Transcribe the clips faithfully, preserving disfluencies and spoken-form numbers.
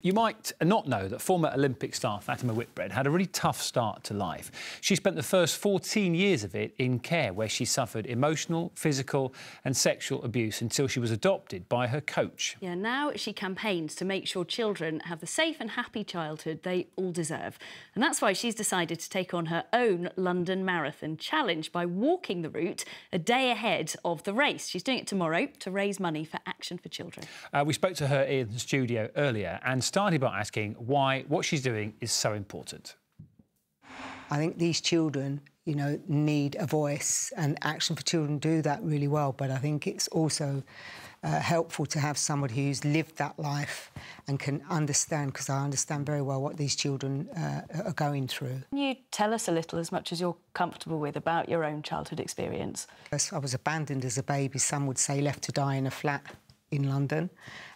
You might not know that former Olympic star Fatima Whitbread had a really tough start to life. She spent the first fourteen years of it in care, where she suffered emotional, physical and sexual abuse until she was adopted by her coach. Yeah, now she campaigns to make sure children have the safe and happy childhood they all deserve. And that's why she's decided to take on her own London Marathon challenge by walking the route a day ahead of the race. She's doing it tomorrow to raise money for Action for Children. Uh, we spoke to her in the studio earlier and started by asking why what she's doing is so important. I think these children, you know, need a voice, and Action for Children do that really well, but I think it's also uh, helpful to have somebody who's lived that life and can understand, because I understand very well what these children uh, are going through. Can you tell us a little, as much as you're comfortable with, about your own childhood experience? I was abandoned as a baby, some would say left to die in a flat in London,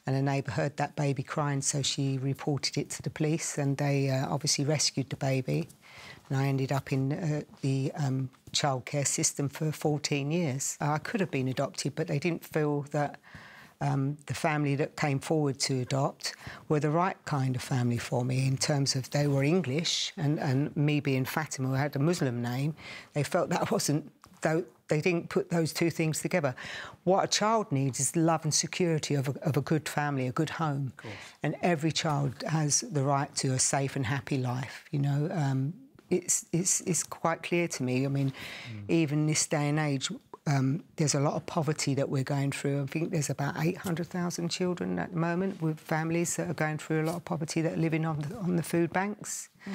and a neighbour heard that baby crying, so she reported it to the police, and they uh, obviously rescued the baby, and I ended up in uh, the um, childcare system for fourteen years. I could have been adopted, but they didn't feel that um, the family that came forward to adopt were the right kind of family for me, in terms of they were English, and, and me being Fatima, who had a Muslim name, they felt that I wasn't... Though they didn't put those two things together. What a child needs is love and security of a, of a good family, a good home. And every child has the right to a safe and happy life, you know. Um, it's, it's, it's quite clear to me. I mean, mm. even this day and age, um, there's a lot of poverty that we're going through. I think there's about eight hundred thousand children at the moment with families that are going through a lot of poverty, that are living on the, on the food banks. Mm.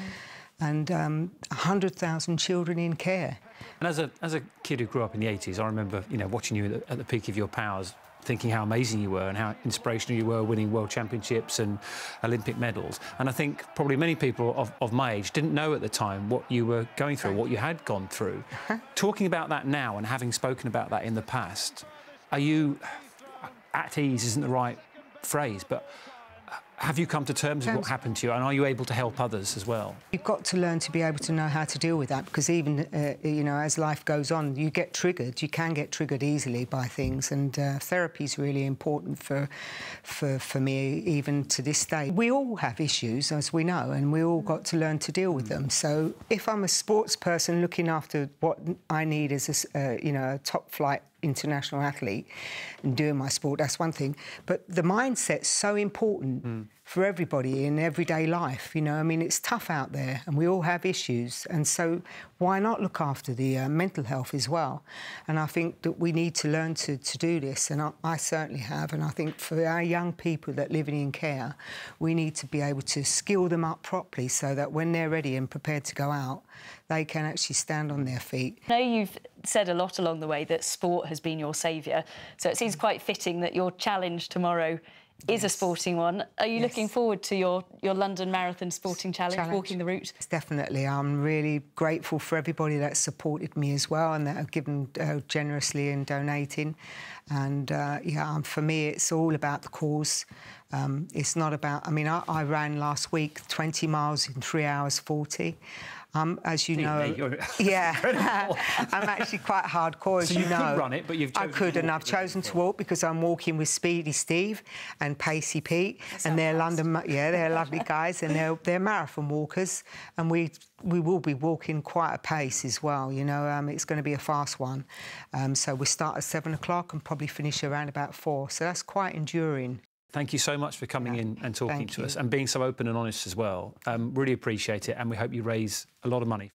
And um, one hundred thousand children in care. And as a, as a kid who grew up in the eighties, I remember, you know, watching you at the, at the peak of your powers, thinking how amazing you were and how inspirational you were, winning world championships and Olympic medals. And I think probably many people of, of my age didn't know at the time what you were going through, what you had gone through. Uh-huh. Talking about that now and having spoken about that in the past, are you... At ease isn't the right phrase, but... Have you come to terms with what happened to you, and are you able to help others as well? You've got to learn to be able to know how to deal with that, because even, uh, you know, as life goes on, you get triggered. You can get triggered easily by things, and uh, therapy's really important for, for, for me, even to this day. We all have issues, as we know, and we all got to learn to deal with them. So if I'm a sports person looking after what I need as a, uh, you know, a top-flight international athlete and doing my sport, that's one thing. But the mindset's so important mm. for everybody in everyday life, you know. I mean, it's tough out there and we all have issues. And so why not look after the uh, mental health as well? And I think that we need to learn to, to do this. And I, I certainly have. And I think for our young people that living in care, we need to be able to skill them up properly so that when they're ready and prepared to go out, they can actually stand on their feet. I know you've said a lot along the way that sport has been your saviour, so it seems quite fitting that your challenge tomorrow is yes. a sporting one. Are you yes. looking forward to your, your London Marathon sporting challenge, challenge, walking the route? Definitely. I'm really grateful for everybody that supported me as well and that have given uh, generously and donating. And, uh, yeah, um, for me, it's all about the cause. Um, it's not about... I mean, I, I ran last week twenty miles in three hours forty. Um, as you know, you're yeah, I'm actually quite hardcore, as so you, you know. You could run it, but you've chosen I could, to and I've chosen to walk because I'm walking with Speedy Steve and Pacey Pete, That's and they're fast. London, yeah, they're lovely guys, and they're they're marathon walkers, and we we will be walking quite a pace as well. You know, um, it's going to be a fast one, um, so we start at seven o'clock and probably finish around about four. So that's quite enduring. Thank you so much for coming yeah. in and talking Thank to you. us and being so open and honest as well. Um, really appreciate it, and we hope you raise a lot of money.